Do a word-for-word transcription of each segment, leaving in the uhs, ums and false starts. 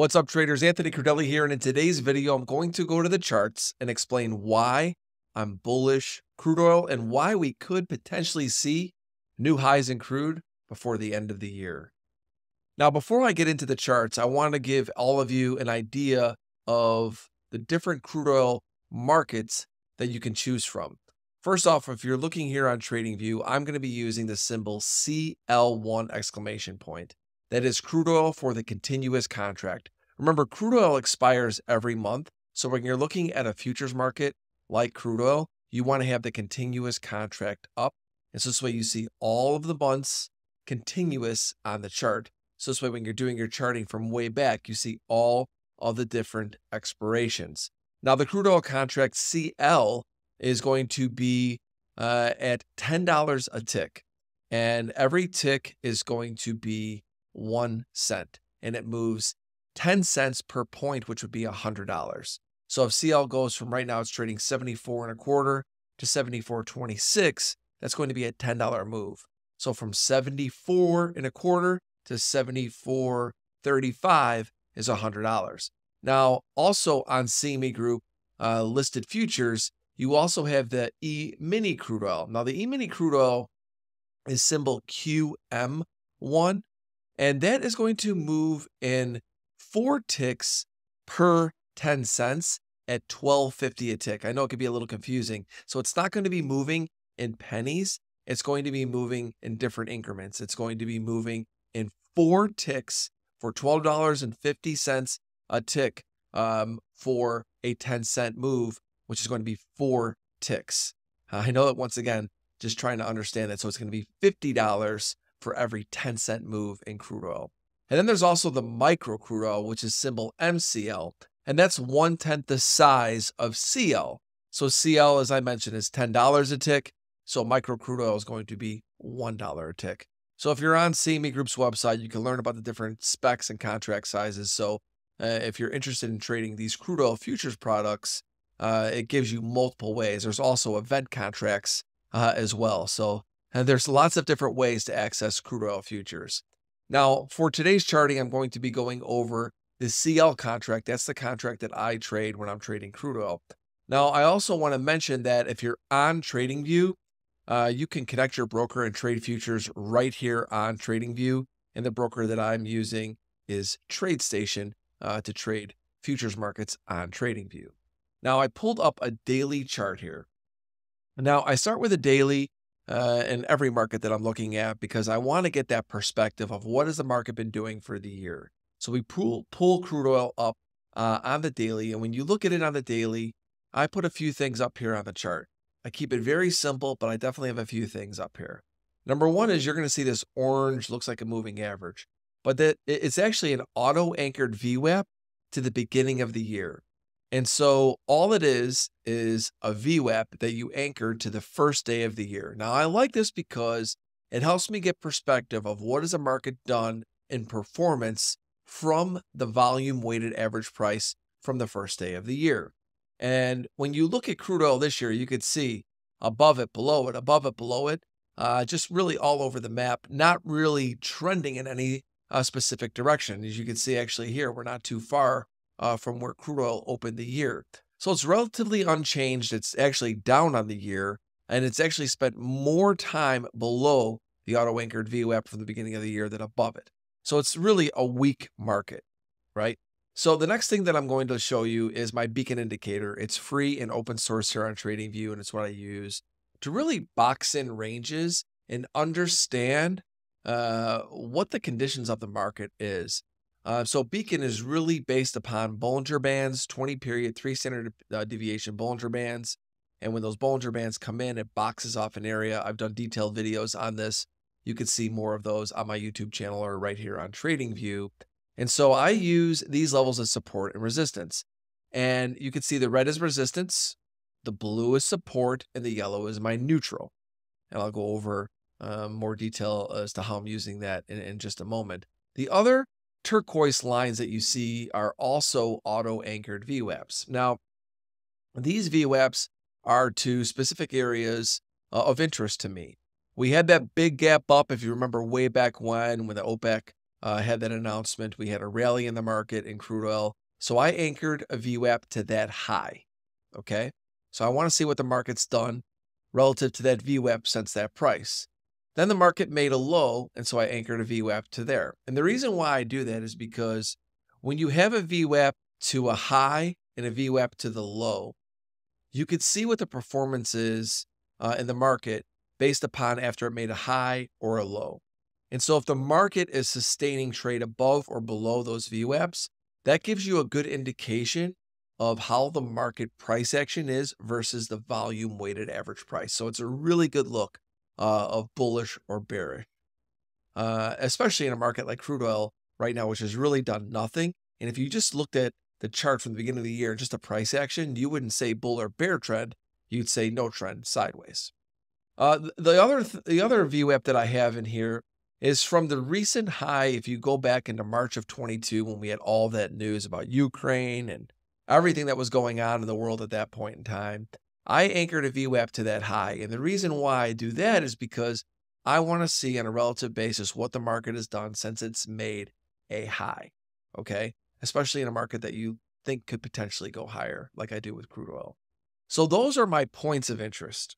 What's up, traders? Anthony Crudele here, and in today's video, I'm going to go to the charts and explain why I'm bullish crude oil and why we could potentially see new highs in crude before the end of the year. Now, before I get into the charts, I want to give all of you an idea of the different crude oil markets that you can choose from. First off, if you're looking here on TradingView, I'm going to be using the symbol C L one exclamation point. That is crude oil for the continuous contract. Remember, crude oil expires every month. So when you're looking at a futures market like crude oil, you want to have the continuous contract up. And so this way you see all of the months continuous on the chart. So this way when you're doing your charting from way back, you see all of the different expirations. Now the crude oil contract C L is going to be uh, at ten dollars a tick. And every tick is going to be one cent, and it moves ten cents per point, which would be one hundred dollars. So if C L goes from right now, it's trading seventy-four and a quarter to seventy-four twenty-six, that's going to be a ten dollar move. So from seventy-four and a quarter to seventy-four thirty-five is one hundred dollars. Now, also on C M E Group uh, listed futures, you also have the E-mini crude oil. Now, the E-mini crude oil is symbol Q M one. And that is going to move in four ticks per ten cents at twelve fifty a tick. I know it could be a little confusing. So it's not going to be moving in pennies. It's going to be moving in different increments. It's going to be moving in four ticks for twelve dollars and fifty cents a tick um, for a ten cent move, which is going to be four ticks. Uh, I know that once again, just trying to understand that. So it's going to be fifty dollars for every ten cent move in crude oil. And then there's also the micro crude oil, which is symbol M C L, and that's one-tenth the size of C L. So C L, as I mentioned, is ten dollars a tick, so micro crude oil is going to be one dollar a tick. So if you're on C M E Group's website, you can learn about the different specs and contract sizes. So uh, if you're interested in trading these crude oil futures products, uh, it gives you multiple ways. There's also event contracts uh, as well. So And there's lots of different ways to access crude oil futures. Now, for today's charting, I'm going to be going over the C L contract. That's the contract that I trade when I'm trading crude oil. Now, I also want to mention that if you're on TradingView, uh, you can connect your broker and trade futures right here on TradingView. And the broker that I'm using is TradeStation uh, to trade futures markets on TradingView. Now, I pulled up a daily chart here. Now, I start with a daily Uh, in every market that I'm looking at, because I want to get that perspective of what has the market been doing for the year. So we pull, pull crude oil up uh, on the daily. And when you look at it on the daily, I put a few things up here on the chart. I keep it very simple, but I definitely have a few things up here. Number one is you're going to see this orange, looks like a moving average, but that it's actually an auto-anchored V WAP to the beginning of the year. And so all it is, is a V WAP that you anchor to the first day of the year. Now, I like this because it helps me get perspective of what has the market done in performance from the volume weighted average price from the first day of the year. And when you look at crude oil this year, you could see above it, below it, above it, below it, uh, just really all over the map, not really trending in any uh, specific direction. As you can see actually here, we're not too far Uh, from where crude oil opened the year. So it's relatively unchanged. It's actually down on the year, and it's actually spent more time below the auto-anchored V WAP from the beginning of the year than above it. So it's really a weak market, right? So the next thing that I'm going to show you is my beacon indicator. It's free and open source here on TradingView, and it's what I use to really box in ranges and understand uh, what the conditions of the market is. Uh, so beacon is really based upon Bollinger Bands, twenty period, three standard uh, deviation Bollinger Bands. And when those Bollinger Bands come in, it boxes off an area. I've done detailed videos on this. You can see more of those on my YouTube channel or right here on TradingView. And so I use these levels as support and resistance. And you can see the red is resistance, the blue is support, and the yellow is my neutral. And I'll go over uh, more detail as to how I'm using that in, in just a moment. The other turquoise lines that you see are also auto-anchored V WAPs. Now, these V WAPs are to specific areas uh, of interest to me. We had that big gap up, if you remember way back when, when the OPEC uh, had that announcement. We had a rally in the market in crude oil. So I anchored a V WAP to that high, okay? So I want to see what the market's done relative to that V WAP since that price. Then the market made a low, and so I anchored a V WAP to there. And the reason why I do that is because when you have a V WAP to a high and a V WAP to the low, you could see what the performance is uh, in the market based upon after it made a high or a low. And so if the market is sustaining trade above or below those V WAPs, that gives you a good indication of how the market price action is versus the volume weighted average price. So it's a really good look uh, of bullish or bearish, uh, especially in a market like crude oil right now, which has really done nothing. And if you just looked at the chart from the beginning of the year, just a price action, you wouldn't say bull or bear trend. You'd say no trend, sideways. Uh, the other th the other V WAP that I have in here is from the recent high. If you go back into March of twenty-two, when we had all that news about Ukraine and everything that was going on in the world at that point in time, I anchored a V WAP to that high. And the reason why I do that is because I want to see on a relative basis what the market has done since it's made a high, okay? Especially in a market that you think could potentially go higher, like I do with crude oil. So those are my points of interest.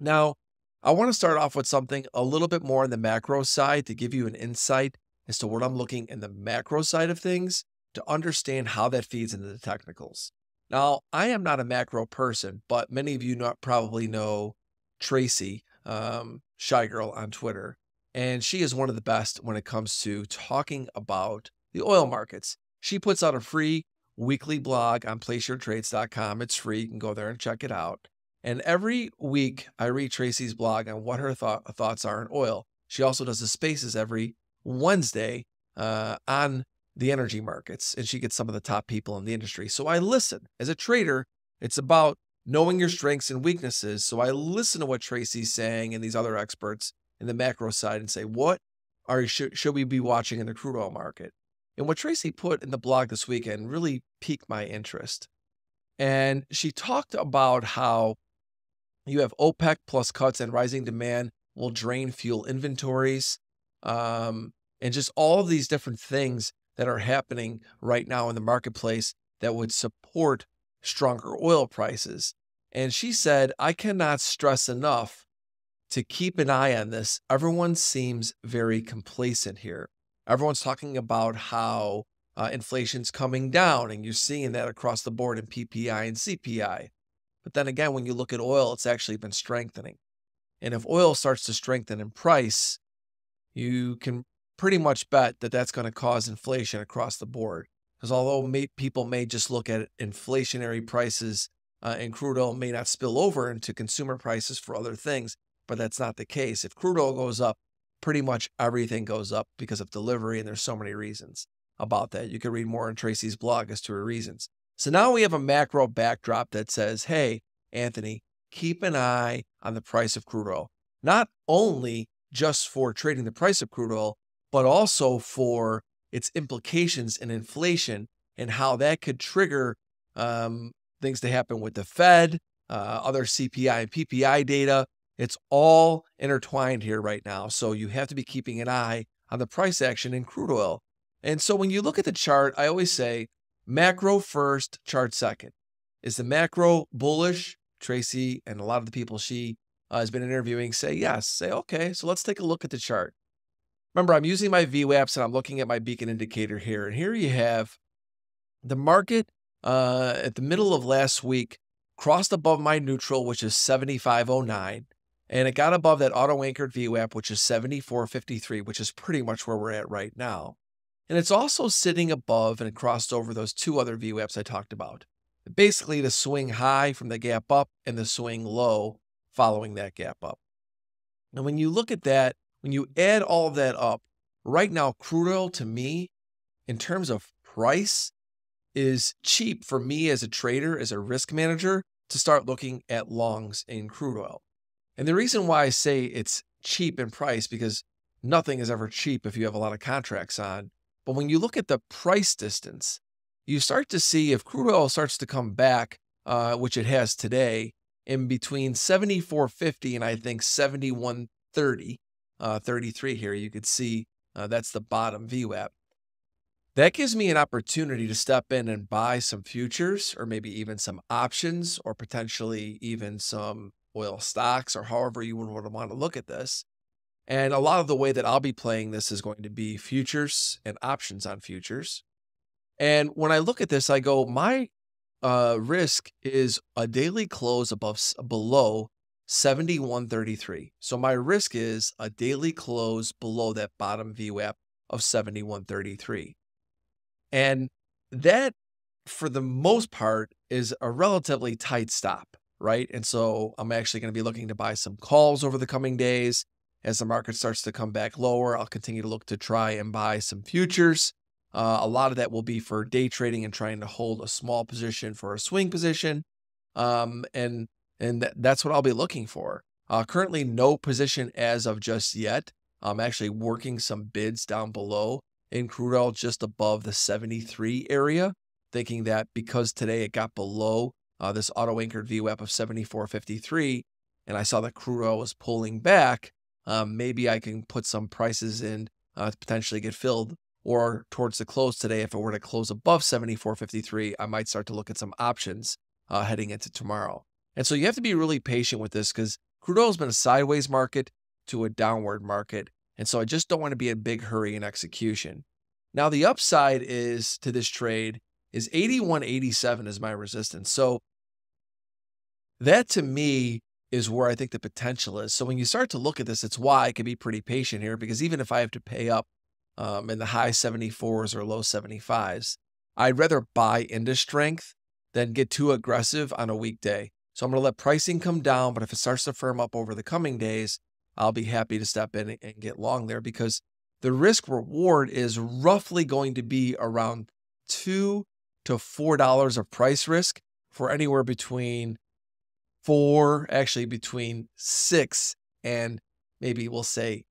Now, I want to start off with something a little bit more on the macro side to give you an insight as to what I'm looking in the macro side of things to understand how that feeds into the technicals. Now, I am not a macro person, but many of you not probably know Tracy, um, chigrl on Twitter, and she is one of the best when it comes to talking about the oil markets. She puts out a free weekly blog on place your trades dot com. It's free. You can go there and check it out. And every week, I read Tracy's blog on what her th thoughts are on oil. She also does the spaces every Wednesday uh, on the energy markets, and she gets some of the top people in the industry. So I listen. As a trader, it's about knowing your strengths and weaknesses. So I listen to what Tracy's saying and these other experts in the macro side and say, what are sh should we be watching in the crude oil market? And what Tracy put in the blog this weekend really piqued my interest. And she talked about how you have OPEC plus cuts and rising demand will drain fuel inventories, um, and just all of these different things that are happening right now in the marketplace that would support stronger oil prices. And she said, I cannot stress enough to keep an eye on this. Everyone seems very complacent here. Everyone's talking about how uh, inflation's coming down, and you're seeing that across the board in P P I and C P I. But then again, when you look at oil, it's actually been strengthening. And if oil starts to strengthen in price, you can pretty much bet that that's going to cause inflation across the board. Because although may, people may just look at inflationary prices uh, and crude oil may not spill over into consumer prices for other things, but that's not the case. If crude oil goes up, pretty much everything goes up because of delivery, and there's so many reasons about that. You can read more in Tracy's blog as to her reasons. So now we have a macro backdrop that says, hey, Anthony, keep an eye on the price of crude oil, not only just for trading the price of crude oil, but also for its implications in inflation and how that could trigger um, things to happen with the Fed, uh, other C P I and P P I data. It's all intertwined here right now. So you have to be keeping an eye on the price action in crude oil. And so when you look at the chart, I always say, macro first, chart second. Is the macro bullish? Tracy and a lot of the people she uh, has been interviewing say yes. Say, okay, so let's take a look at the chart. Remember, I'm using my V WAPs and I'm looking at my beacon indicator here. And here you have the market uh, at the middle of last week crossed above my neutral, which is seventy-five oh nine. And it got above that auto-anchored V WAP, which is seventy-four fifty-three, which is pretty much where we're at right now. And it's also sitting above and crossed over those two other V WAPs I talked about. Basically, the swing high from the gap up and the swing low following that gap up. And when you look at that, when you add all of that up, right now, crude oil to me, in terms of price, is cheap for me as a trader, as a risk manager, to start looking at longs in crude oil. And the reason why I say it's cheap in price, because nothing is ever cheap if you have a lot of contracts on. But when you look at the price distance, you start to see if crude oil starts to come back, uh, which it has today, in between seventy-four fifty and I think seventy-one thirty, uh, thirty-three here, you could see Uh, that's the bottom V WAP. That gives me an opportunity to step in and buy some futures or maybe even some options or potentially even some oil stocks or however you would want to look at this. And a lot of the way that I'll be playing this is going to be futures and options on futures. And when I look at this, I go, my uh, risk is a daily close above below seventy-one thirty-three. So my risk is a daily close below that bottom V WAP of seventy-one thirty-three. And that, for the most part, is a relatively tight stop, right? And so I'm actually going to be looking to buy some calls over the coming days. As the market starts to come back lower, I'll continue to look to try and buy some futures. Uh, a lot of that will be for day trading and trying to hold a small position for a swing position. Um, and and th that's what I'll be looking for. Uh, currently, no position as of just yet. I'm actually working some bids down below in Crudele, just above the seventy-three area, thinking that because today it got below uh, this auto-anchored V WAP of seventy-four fifty-three, and I saw that Crudele was pulling back, um, maybe I can put some prices in uh, to potentially get filled, or towards the close today, if it were to close above seventy-four fifty-three, I might start to look at some options uh, heading into tomorrow. And so you have to be really patient with this because Crudele has been a sideways market to a downward market. And so I just don't want to be in a big hurry in execution. Now the upside is to this trade is eighty-one eighty-seven is my resistance. So that to me is where I think the potential is. So when you start to look at this, it's why I can be pretty patient here, because even if I have to pay up um, in the high seventy-fours or low seventy-fives, I'd rather buy into strength than get too aggressive on a weekday. So I'm going to let pricing come down, but if it starts to firm up over the coming days, I'll be happy to step in and get long there, because the risk reward is roughly going to be around two to four dollars of price risk for anywhere between four, actually between six and maybe we'll say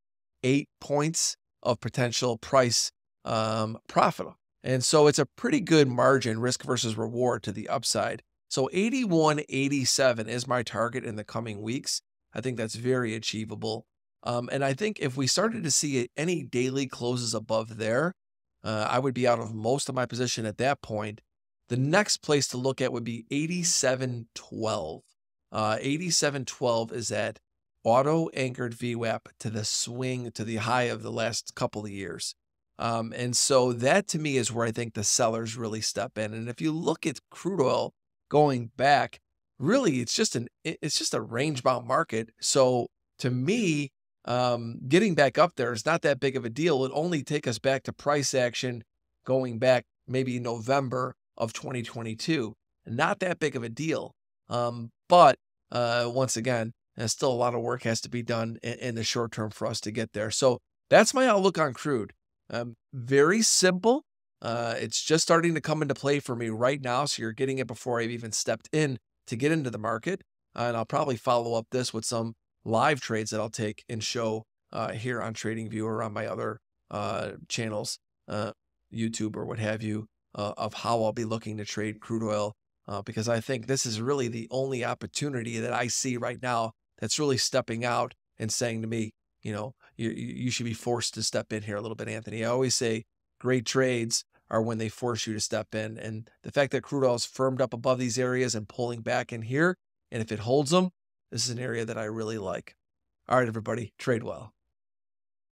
eight points of potential price um, profit. And so it's a pretty good margin, risk versus reward to the upside. So eighty-one eighty-seven is my target in the coming weeks. I think that's very achievable. Um, and I think if we started to see any daily closes above there, uh, I would be out of most of my position at that point. The next place to look at would be eighty-seven twelve. Uh, eighty-seven twelve is that auto-anchored V WAP to the swing, to the high of the last couple of years. Um, and so that to me is where I think the sellers really step in. And if you look at Crudele going back, really, it's just an it's just a range-bound market. So to me, um, getting back up there is not that big of a deal. It only take us back to price action going back maybe November of twenty twenty-two. Not that big of a deal. Um, but uh, once again, there's still a lot of work has to be done in, in the short term for us to get there. So that's my outlook on crude. Um, very simple. Uh, it's just starting to come into play for me right now. So you're getting it before I've even stepped in to get into the market, uh, and I'll probably follow up this with some live trades that I'll take and show uh, here on TradingView or on my other uh, channels, uh, YouTube or what have you, uh, of how I'll be looking to trade Crudele, uh, because I think this is really the only opportunity that I see right now that's really stepping out and saying to me, you know, you, you should be forced to step in here a little bit, Anthony. I always say great trades are when they force you to step in. And the fact that Crudele is firmed up above these areas and pulling back in here, and if it holds them, this is an area that I really like. All right, everybody, trade well.